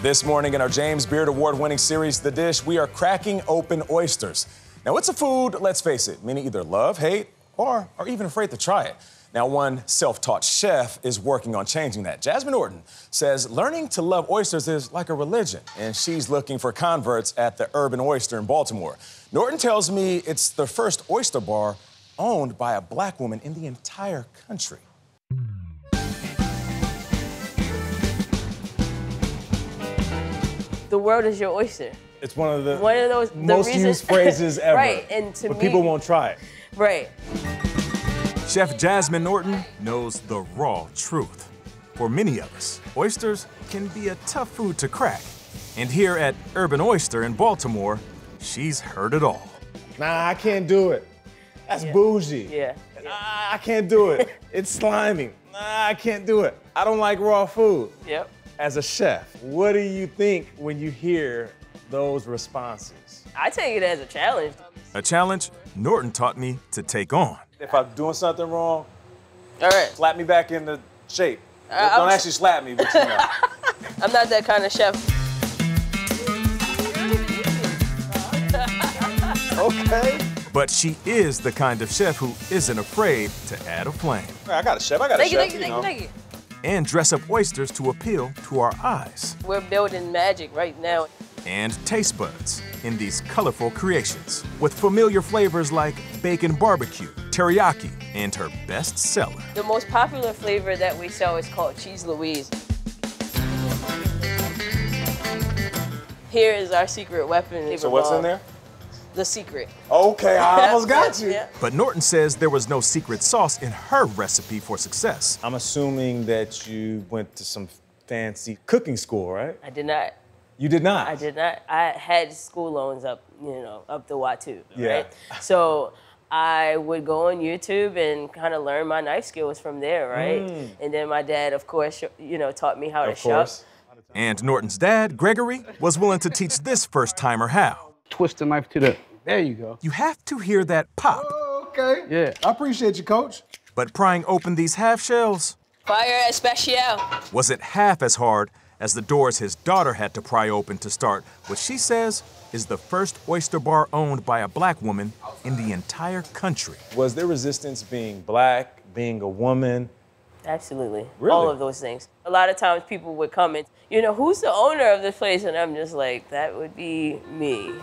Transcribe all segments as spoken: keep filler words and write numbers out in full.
This morning in our James Beard Award-winning series, The Dish, we are cracking open oysters. Now, it's a food, let's face it, many either love, hate, or are even afraid to try it. Now, one self-taught chef is working on changing that. Jasmine Norton says learning to love oysters is like a religion, and she's looking for converts at the Urban Oyster in Baltimore. Norton tells me it's the first oyster bar owned by a black woman in the entire country. The world is your oyster. It's one of the one of those, the most reasons, used phrases ever. Right, and to but me, people won't try it. Right. Chef Jasmine Norton knows the raw truth. For many of us, oysters can be a tough food to crack. And here at Urban Oyster in Baltimore, she's heard it all. Nah, I can't do it. That's yeah. bougie. Yeah. Nah, I can't do it. It's slimy. Nah, I can't do it. I don't like raw food. Yep. As a chef, what do you think when you hear those responses? I take it as a challenge. A challenge Norton taught me to take on. If I'm doing something wrong, all right, slap me back into shape. Uh, Don't I'm... actually slap me, but you know. I'm not that kind of chef. Okay. But she is the kind of chef who isn't afraid to add a flame. I got a chef, I got thank a you, chef, thank you, you know. Thank you, thank you. And dress up oysters to appeal to our eyes. We're building magic right now. And taste buds in these colorful creations with familiar flavors like bacon barbecue, teriyaki, and her best seller. The most popular flavor that we sell is called Cheese Louise. Here is our secret weapon. So what's in there? The secret. Okay, I almost got you. Yeah. But Norton says there was no secret sauce in her recipe for success. I'm assuming that you went to some fancy cooking school, right? I did not. You did not? I did not. I had school loans up, you know, up the wazoo, yeah. right? So I would go on YouTube and kind of learn my knife skills from there, right? Mm. And then my dad, of course, you know, taught me how of to course. shop. And Norton's dad, Gregory, was willing to teach this first-timer how. Twist the knife to the... There you go. You have to hear that pop. Oh, okay. Yeah. I appreciate you, Coach. But prying open these half shells... Fire especial. ...wasn't half as hard as the doors his daughter had to pry open to start what she says is the first oyster bar owned by a black woman in the entire country. Was there resistance being black, being a woman? Absolutely. Really? All of those things. A lot of times people would come and, you know, who's the owner of this place? And I'm just like, that would be me.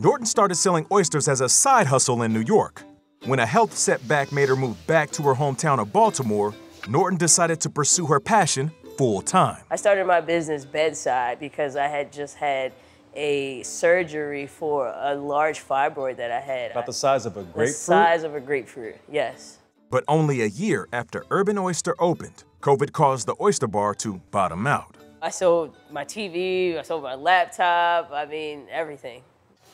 Norton started selling oysters as a side hustle in New York. When a health setback made her move back to her hometown of Baltimore, Norton decided to pursue her passion full time. I started my business bedside because I had just had a surgery for a large fibroid that I had. About the size of a grapefruit? The size of a grapefruit, yes. But only a year after Urban Oyster opened, COVID caused the oyster bar to bottom out. I sold my T V, I sold my laptop, I mean, everything.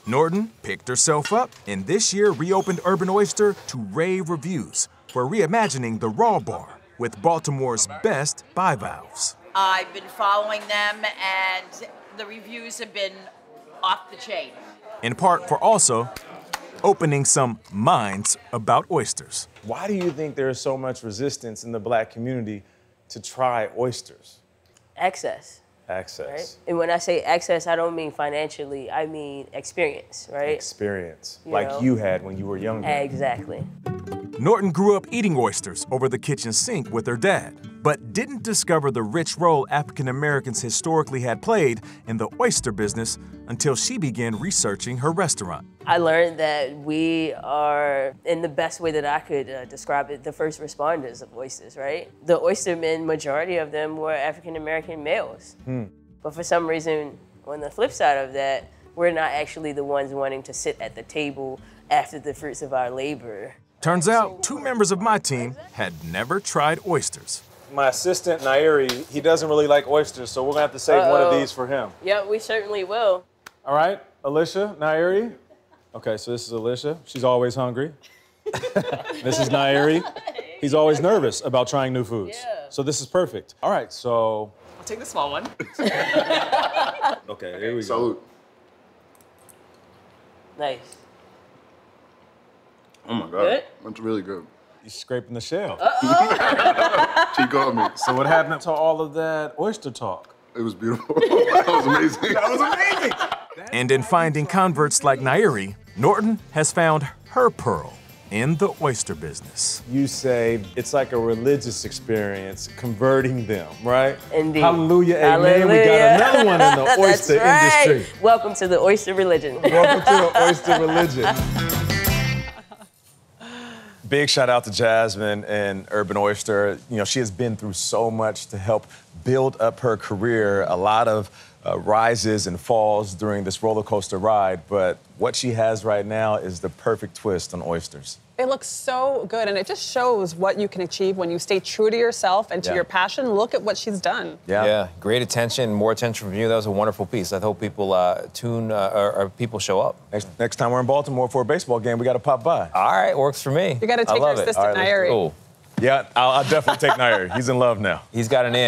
Norton picked herself up and this year reopened Urban Oyster to rave reviews for reimagining the raw bar with Baltimore's best bivalves. I've been following them and the reviews have been off the chain. In part for also opening some minds about oysters. Why do you think there is so much resistance in the black community to try oysters? Excess. Access. Right? And when I say access, I don't mean financially, I mean experience, right? Experience, you like know? you had when you were younger. Exactly. Norton grew up eating oysters over the kitchen sink with her dad, but didn't discover the rich role African Americans historically had played in the oyster business until she began researching her restaurant. I learned that we are, in the best way that I could uh, describe it, the first responders of oysters, right? The oystermen, majority of them were African American males. Hmm. But for some reason, on the flip side of that, we're not actually the ones wanting to sit at the table after the fruits of our labor. Turns out, two members of my team had never tried oysters. My assistant, Nairi, he doesn't really like oysters, so we're gonna have to save uh-oh. one of these for him. Yeah, we certainly will. All right, Alicia, Nairi. Okay, so this is Alicia. She's always hungry. This is Nairi. He's always nervous about trying new foods. Yeah. So this is perfect. All right, so... I'll take the small one. okay, okay, here we go. Salute. Nice. Oh my God, good? That's really good. You're scraping the shell. Uh-oh. She got me. So what happened to all of that oyster talk? It was beautiful. That was amazing. That was amazing. And in finding converts like Nairi, Norton has found her pearl in the oyster business. You say it's like a religious experience, converting them, right? Indeed. Hallelujah, amen. Hallelujah. We got another one in the oyster right. industry. Welcome to the oyster religion. Welcome to the oyster religion. Big shout out to Jasmine and Urban Oyster. You know, she has been through so much to help build up her career. A lot of uh, rises and falls during this roller coaster ride, but what she has right now is the perfect twist on oysters. It looks so good, and it just shows what you can achieve when you stay true to yourself and to yeah. your passion. Look at what she's done. Yeah, yeah. Great attention, more attention from you. That was a wonderful piece. I hope people uh, tune uh, or, or people show up. Next, next time we're in Baltimore for a baseball game, we got to pop by. All right, works for me. You got to take your assistant, Nairi. Right, cool. Yeah, I'll, I'll definitely take Nairi. He's in love now. He's got an in.